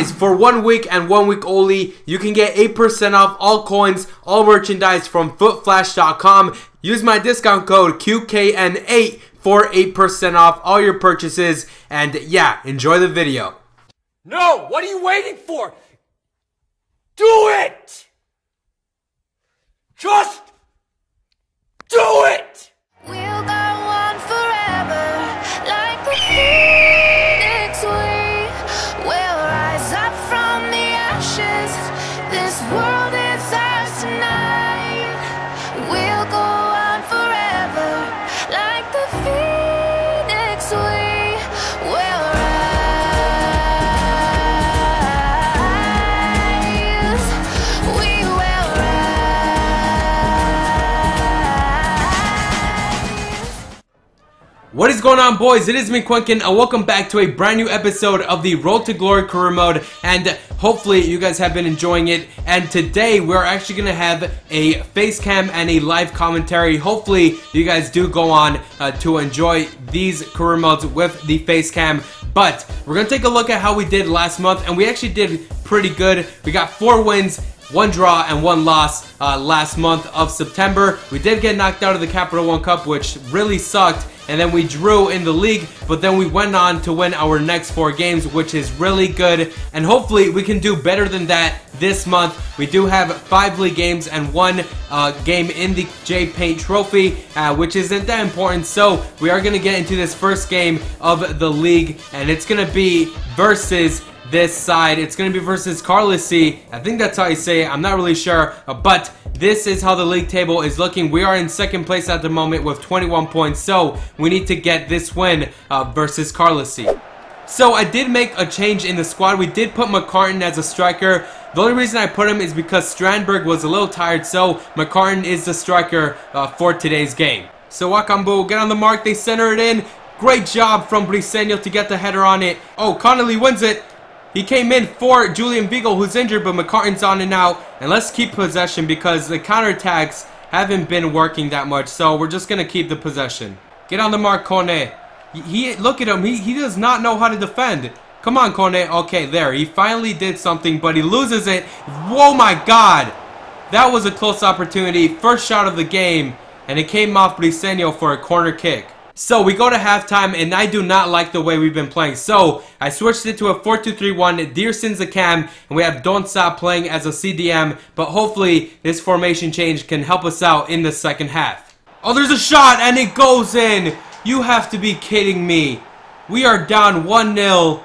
Guys, for 1 week and 1 week only, you can get 8% off all coins, all merchandise from footflash.com. Use my discount code QKN8 for 8% off all your purchases. And yeah, enjoy the video. No, what are you waiting for? Do it! Just do it! We'll go on forever, like the phoenix we will rise up from the ashes. This world is ours tonight. We'll go on forever, like the phoenix we will rise. We will rise. What is going on, boys? It is me, Quinkun, and welcome back to a brand new episode of the Roll to Glory career mode, and hopefully you guys have been enjoying it. And today we're actually going to have a face cam and a live commentary. Hopefully you guys do go on to enjoy these career modes with the face cam. But we're going to take a look at how we did last month, and we actually did pretty good. We got 4 wins, 1 draw, and 1 loss last month of September. We did get knocked out of the Capital One Cup, which really sucked, and then we drew in the league, but then we went on to win our next 4 games, which is really good, and hopefully we can do better than that this month. We do have 5 league games and 1 game in the J Paint trophy, which isn't that important, so we are going to get into this first game of the league, and it's going to be versus this side. It's going to be versus Carlos C. I think that's how you say it. I'm not really sure, but this is how the league table is looking. We are in 2nd place at the moment with 21 points, so we need to get this win versus Carlos C. So I did make a change in the squad. We did put McCartan as a striker. The only reason I put him is because Strandberg was a little tired, so McCartan is the striker for today's game. So Wakambu, get on the mark. They center it in. Great job from Briseño to get the header on it. Oh, Connolly wins it. He came in for Julian Beagle, who's injured, but McCartan's on and out. And let's keep possession because the counterattacks haven't been working that much. So we're just going to keep the possession. Get on the mark, Kone. He look at him. He does not know how to defend. Come on, Kone. Okay, there. He finally did something, but he loses it. Oh, my God. That was a close opportunity. First shot of the game. And it came off Briseño for a corner kick. So we go to halftime, and I do not like the way we've been playing. So I switched it to a 4-2-3-1. Dearson's a cam, and we have Don't Stop playing as a CDM. But hopefully this formation change can help us out in the second half. Oh, there's a shot, and it goes in. You have to be kidding me. We are down 1-0,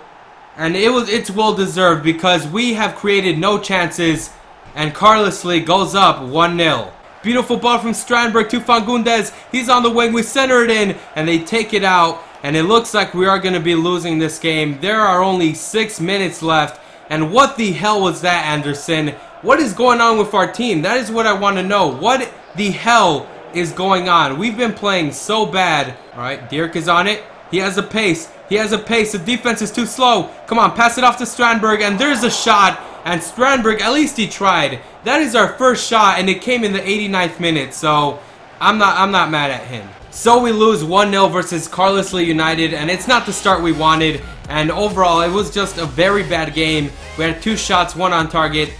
and it's well deserved because we have created no chances, and Carlos Lee goes up 1-0. Beautiful ball from Strandberg to Fangundez. He's on the wing. We center it in, and they take it out. And it looks like we are going to be losing this game. There are only 6 minutes left. And what the hell was that, Anderson? What is going on with our team? That is what I want to know. What the hell is going on? We've been playing so bad. All right, Dierck is on it. He has a pace. He has a pace. The defense is too slow. Come on, pass it off to Strandberg. And there's a shot. And Strandberg, at least he tried. That is our first shot, and it came in the 89th minute, so I'm not mad at him. So we lose 1-0 versus Carlisle United, and it's not the start we wanted. And overall, it was just a very bad game. We had 2 shots, 1 on target.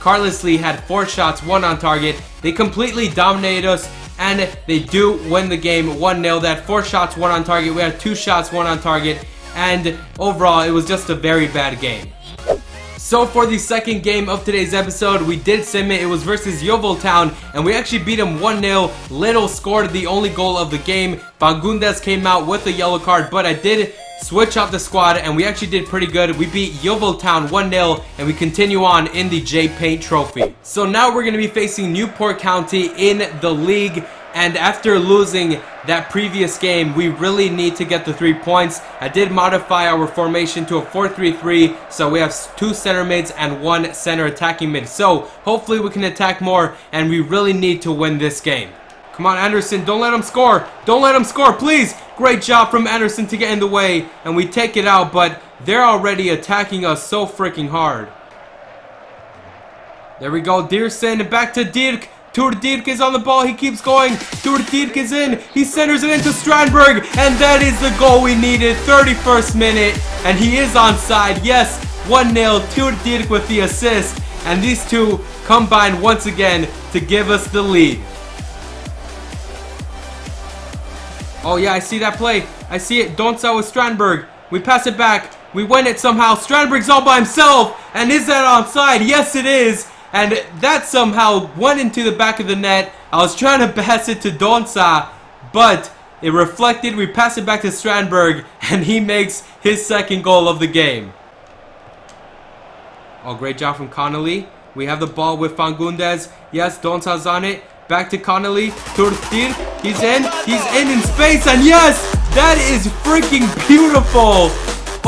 Carlisle had 4 shots, 1 on target. They completely dominated us, and they do win the game 1-0. They had 4 shots, 1 on target. We had 2 shots, 1 on target. And overall, it was just a very bad game. So for the second game of today's episode, we did sim it. It was versus Yeovil Town, and we actually beat him 1-0. Little scored the only goal of the game. Fangundez came out with a yellow card, but I did switch up the squad, and we actually did pretty good. We beat Yeovil Town 1-0, and we continue on in the J Paint trophy. So now we're going to be facing Newport County in the league, and after losing that previous game, we really need to get the 3 points. I did modify our formation to a 4-3-3, so we have 2 center mids and 1 center attacking mid. So hopefully we can attack more, and we really need to win this game. Come on, Anderson, don't let him score. Don't let him score, please. Great job from Anderson to get in the way, and we take it out, but they're already attacking us so freaking hard. There we go, Dearson, back to Dierck. Turdierck is on the ball, he keeps going, Turdierck is in, he centers it into Strandberg, and that is the goal we needed, 31st minute, and he is onside, yes, 1-0 to Dierck with the assist, and these two combined once again to give us the lead. Oh yeah, I see that play. I see it. Donza with Strandberg. We pass it back. We win it somehow. Strandberg's all by himself. And is that onside? Yes, it is. And that somehow went into the back of the net. I was trying to pass it to Donza, but it reflected. We pass it back to Strandberg, and he makes his second goal of the game. Oh, great job from Connolly. We have the ball with Fangundes. Yes, Donza's on it. Back to Connolly. Turtir. He's in. He's in space. And yes, that is freaking beautiful.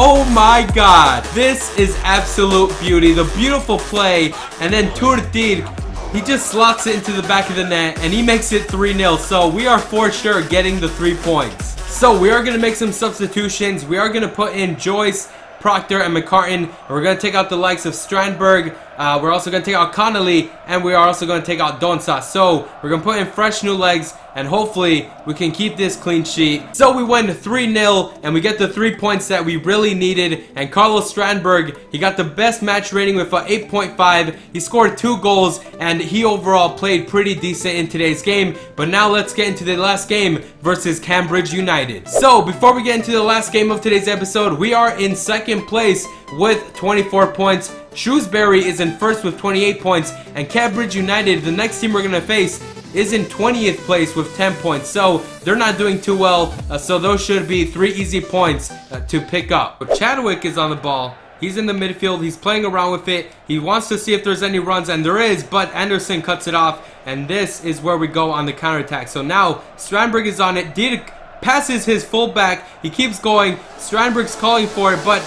Oh my god, this is absolute beauty, the beautiful play, and then Turtir, he just slots it into the back of the net, and he makes it 3-0, so we are for sure getting the 3 points. So we are going to make some substitutions. We are going to put in Joyce, Proctor, and McCartan, and we're going to take out the likes of Strandberg, we're also going to take out Connolly, and we are also going to take out Donza. So we're going to put in fresh new legs, and hopefully we can keep this clean sheet. So we went 3-0 and we get the 3 points that we really needed. And Carlos Strandberg, he got the best match rating with an 8.5. He scored 2 goals and he overall played pretty decent in today's game. But now let's get into the last game versus Cambridge United. So before we get into the last game of today's episode, we are in second place with 24 points. Shrewsbury is in first with 28 points. And Cambridge United, the next team we're going to face, is in 20th place with 10 points, so they're not doing too well, so those should be 3 easy points to pick up. But Chadwick is on the ball, he's in the midfield, he's playing around with it, he wants to see if there's any runs, and there is, but Anderson cuts it off, and this is where we go on the counterattack. So now Strandberg is on it, Dierck passes his fullback, he keeps going, Strandberg's calling for it, but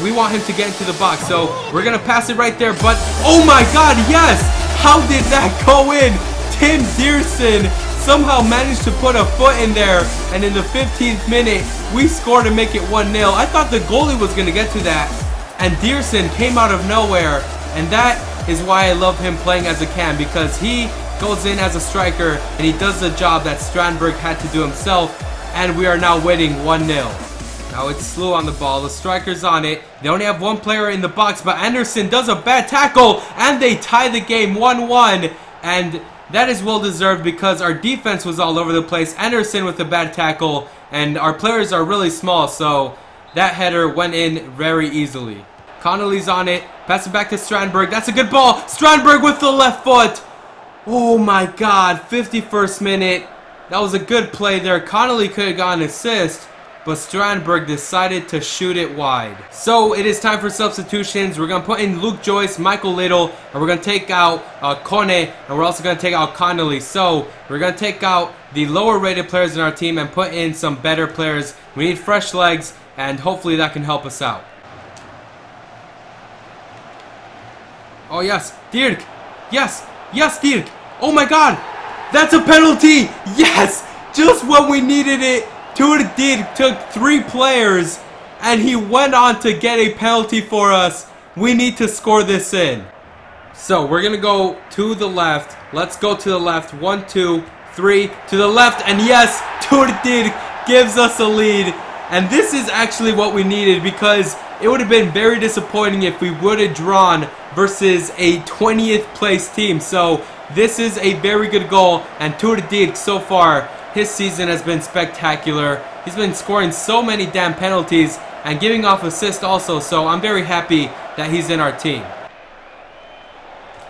we want him to get into the box, so we're gonna pass it right there, but oh my god, yes! How did that go in? Tim Dearson somehow managed to put a foot in there, and in the 15th minute, we scored to make it 1-0. I thought the goalie was going to get to that, and Dearson came out of nowhere, and that is why I love him playing as a cam, because he goes in as a striker, and he does the job that Strandberg had to do himself, and we are now winning 1-0. Now it's Slew on the ball, the striker's on it, they only have 1 player in the box, but Anderson does a bad tackle, and they tie the game 1-1, and that is well deserved because our defense was all over the place. Anderson with a bad tackle, and our players are really small, so that header went in very easily. Connolly's on it. Pass it back to Strandberg. That's a good ball. Strandberg with the left foot. Oh my god, 51st minute. That was a good play there. Connolly could have gotten an assist, but Strandberg decided to shoot it wide. So it is time for substitutions. We're going to put in Luke Joyce, Michael Little, and we're going to take out Kone, and we're also going to take out Connolly. So we're going to take out the lower rated players in our team and put in some better players. We need fresh legs, and hopefully that can help us out. Oh yes, Dierck! Yes! Yes, Dierck! Oh my god! That's a penalty! Yes! Just when we needed it! Dierck took 3 players, and he went on to get a penalty for us. We need to score this in. So we're going to go to the left. Let's go to the left. 1, 2, 3. To the left. And yes, Dierck gives us a lead. And this is actually what we needed, because it would have been very disappointing if we would have drawn versus a 20th place team. So this is a very good goal. And Dierck so far, his season has been spectacular. He's been scoring so many damn penalties and giving off assists also, so I'm very happy that he's in our team.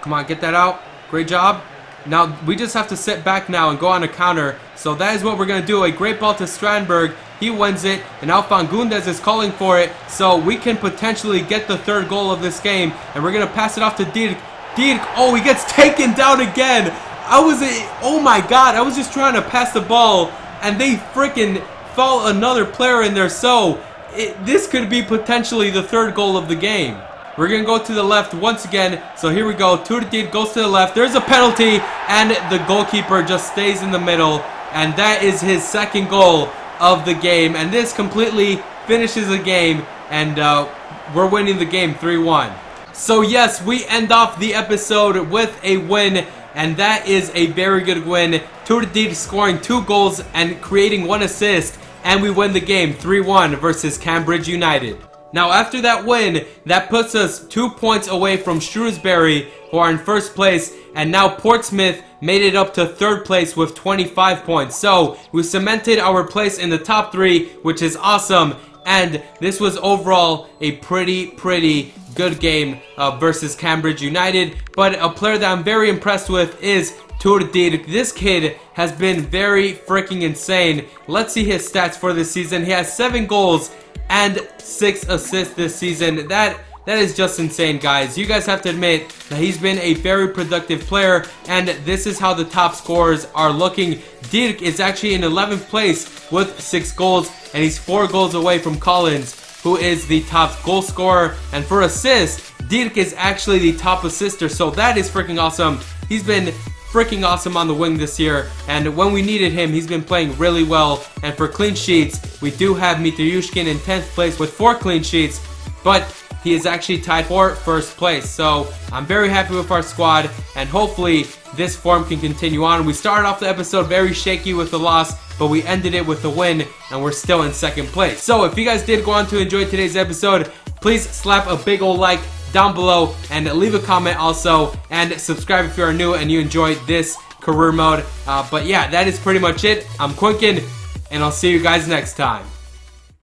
Come on, get that out. Great job. Now, we just have to sit back now and go on a counter, so that is what we're going to do. A great ball to Strandberg. He wins it, and now Fangundes is calling for it, so we can potentially get the 3rd goal of this game, and we're going to pass it off to Dierck. Dierck, oh, he gets taken down again. Oh my god, I was just trying to pass the ball, and they freaking foul another player in there, so this could be potentially the 3rd goal of the game. We're going to go to the left once again, so here we go. Turtir goes to the left, there's a penalty, and the goalkeeper just stays in the middle, and that is his 2nd goal of the game, and this completely finishes the game, and we're winning the game 3-1. So yes, we end off the episode with a win. And that is a very good win. Dierck scoring 2 goals and creating 1 assist. And we win the game 3-1 versus Cambridge United. Now after that win, that puts us 2 points away from Shrewsbury, who are in first place, and now Portsmouth made it up to third place with 25 points. So we cemented our place in the top three, which is awesome. And this was overall a pretty good game versus Cambridge United. But a player that I'm very impressed with is DIERCKX. This kid has been very freaking insane. Let's see his stats for this season. He has 7 goals and 6 assists this season. That is just insane, guys. You guys have to admit that he's been a very productive player, and this is how the top scorers are looking. DIERCKX is actually in 11th place with 6 goals, and he's 4 goals away from Collins, who is the top goal scorer. And for assists, DIERCKX is actually the top assister, so that is freaking awesome. He's been freaking awesome on the wing this year, and when we needed him, he's been playing really well. And for clean sheets, we do have Mitriyushkin in 10th place with 4 clean sheets, but he is actually tied for first place. So I'm very happy with our squad, and hopefully this form can continue on. We started off the episode very shaky with the loss, but we ended it with a win, and we're still in second place. So if you guys did go on to enjoy today's episode, please slap a big ol' like down below and leave a comment also, and subscribe if you are new and you enjoyed this career mode. But yeah, that is pretty much it. I'm Quinkun, and I'll see you guys next time.